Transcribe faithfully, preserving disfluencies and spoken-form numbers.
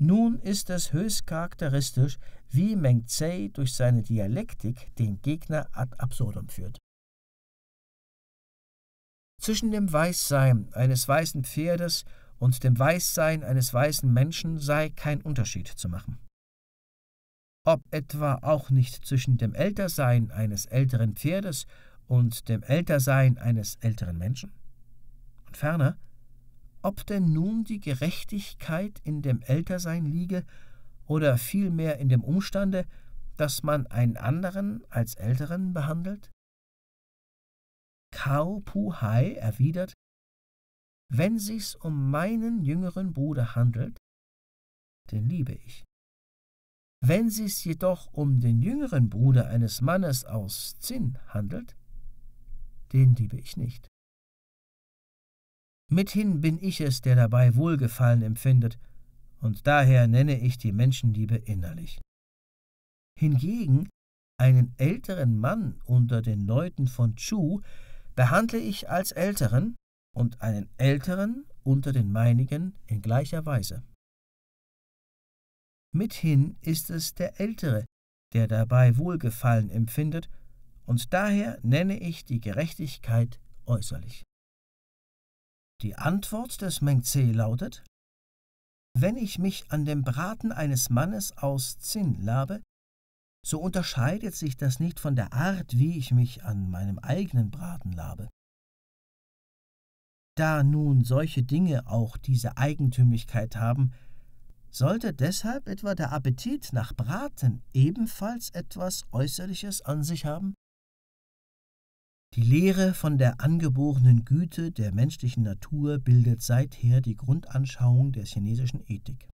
Nun ist es höchst charakteristisch, wie Mengzi durch seine Dialektik den Gegner ad absurdum führt. Zwischen dem Weißsein eines weißen Pferdes und dem Weißsein eines weißen Menschen sei kein Unterschied zu machen. Ob etwa auch nicht zwischen dem Ältersein eines älteren Pferdes und dem Ältersein eines älteren Menschen? Und ferner, ob denn nun die Gerechtigkeit in dem Ältersein liege oder vielmehr in dem Umstande, dass man einen anderen als Älteren behandelt? Kao Pu Hai erwidert, wenn sich's um meinen jüngeren Bruder handelt, den liebe ich. Wenn sich's jedoch um den jüngeren Bruder eines Mannes aus Zinn handelt, den liebe ich nicht. Mithin bin ich es, der dabei Wohlgefallen empfindet, und daher nenne ich die Menschenliebe innerlich. Hingegen einen älteren Mann unter den Leuten von Chu behandle ich als Älteren und einen Älteren unter den meinigen in gleicher Weise. Mithin ist es der Ältere, der dabei Wohlgefallen empfindet, und daher nenne ich die Gerechtigkeit äußerlich. Die Antwort des Mengzi lautet, wenn ich mich an dem Braten eines Mannes aus Zinn labe, so unterscheidet sich das nicht von der Art, wie ich mich an meinem eigenen Braten labe. Da nun solche Dinge auch diese Eigentümlichkeit haben, sollte deshalb etwa der Appetit nach Braten ebenfalls etwas Äußerliches an sich haben? Die Lehre von der angeborenen Güte der menschlichen Natur bildet seither die Grundanschauung der chinesischen Ethik.